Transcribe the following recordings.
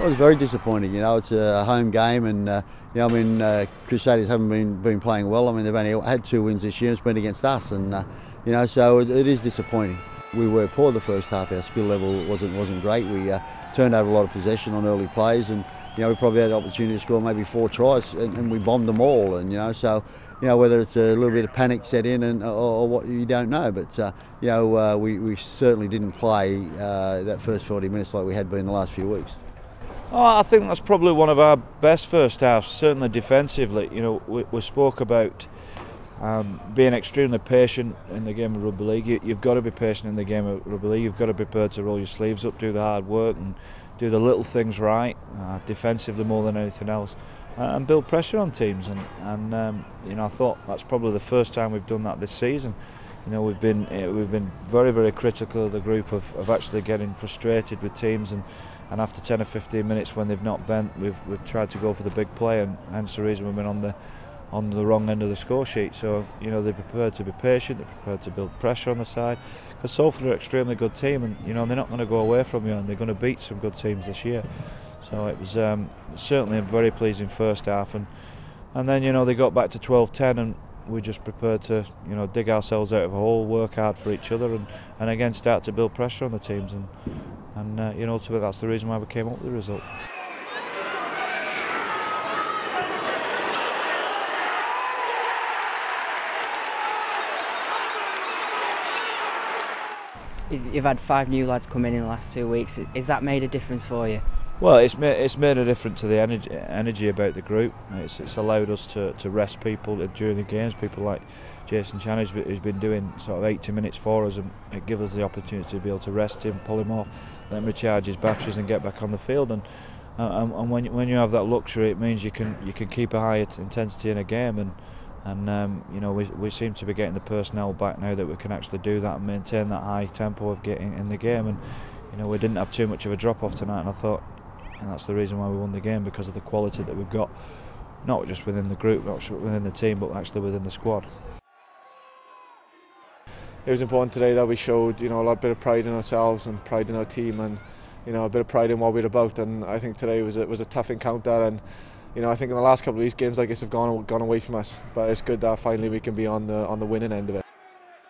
It was very disappointing, you know, it's a home game and, you know, I mean, Crusaders haven't been playing well. I mean, they've only had 2 wins this year, it's been against us and, you know, so it is disappointing. We were poor the first half, our skill level wasn't great. We turned over a lot of possession on early plays and, you know, we probably had the opportunity to score maybe 4 tries and we bombed them all and, you know, so, you know, whether it's a little bit of panic set in and or what, you don't know, but, you know, we certainly didn't play that first 40 minutes like we had been the last few weeks. Oh, I think that's probably one of our best first halves, certainly defensively. You know, we spoke about being extremely patient in the game of rugby league. You've got to be patient in the game of rugby league. You've got to be prepared to roll your sleeves up, do the hard work and do the little things right, defensively more than anything else, and build pressure on teams. And you know, I thought that's probably the first time we've done that this season. You know, we've been very, very critical of the group of actually getting frustrated with teams and after 10 or 15 minutes when they've not bent, we've tried to go for the big play, and hence the reason we've been on the wrong end of the score sheet. So, you know, they're prepared to be patient, they're prepared to build pressure on the side, because Salford are an extremely good team and, you know, they're not going to go away from you and they're going to beat some good teams this year. So it was certainly a very pleasing first half, and then, you know, they got back to 12-10 and we're just prepared to, you know, dig ourselves out of a hole, work hard for each other and again start to build pressure on the teams and you know, ultimately that's the reason why we came up with the result. You've had 5 new lads come in the last 2 weeks. Has that made a difference for you? Well, it's made a difference to the energy about the group. It's allowed us to rest people during the games. People like Jason Chan, who's been doing sort of 80 minutes for us, and it gives us the opportunity to be able to rest him, pull him off, let him recharge his batteries, and get back on the field. And when you have that luxury, it means you can keep a higher intensity in a game. And you know, we seem to be getting the personnel back now that we can actually do that and maintain that high tempo of getting in the game. And you know, we didn't have too much of a drop off tonight, and I thought. And that's the reason why we won the game, because of the quality that we've got, not just within the group, not just within the team, but actually within the squad. It was important today that we showed, you know, a bit of pride in ourselves and pride in our team, and you know, a bit of pride in what we're about. And I think today was a tough encounter, and you know, I think in the last couple of these games, like, it's have gone away from us. But it's good that finally we can be on the winning end of it.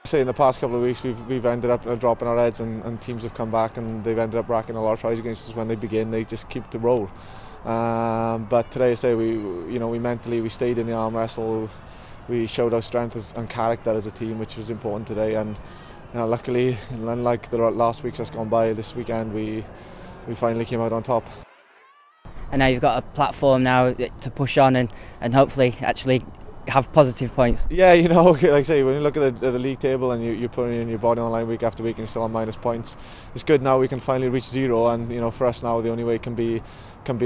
Say in the past couple of weeks we've ended up dropping our heads and teams have come back and they've ended up racking a lot of tries against us. When they begin, they just keep the roll, but today I say we mentally stayed in the arm wrestle. We showed our strength and character as a team, which was important today. And you know, luckily, unlike the last weeks that's gone by, this weekend we finally came out on top. And now you've got a platform now to push on and hopefully actually have positive points. Yeah, you know, like I say, when you look at the league table and you're putting in your body on line week after week and you're still on minus points, it's good now we can finally reach 0. And you know, for us now, the only way can be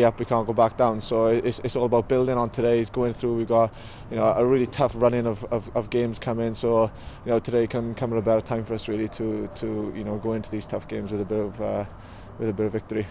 up. We can't go back down. So it's all about building on today. It's going through. We've got, you know, a really tough run-in of games come in. So you know, today can come at a better time for us really to you know, go into these tough games with a bit of victory.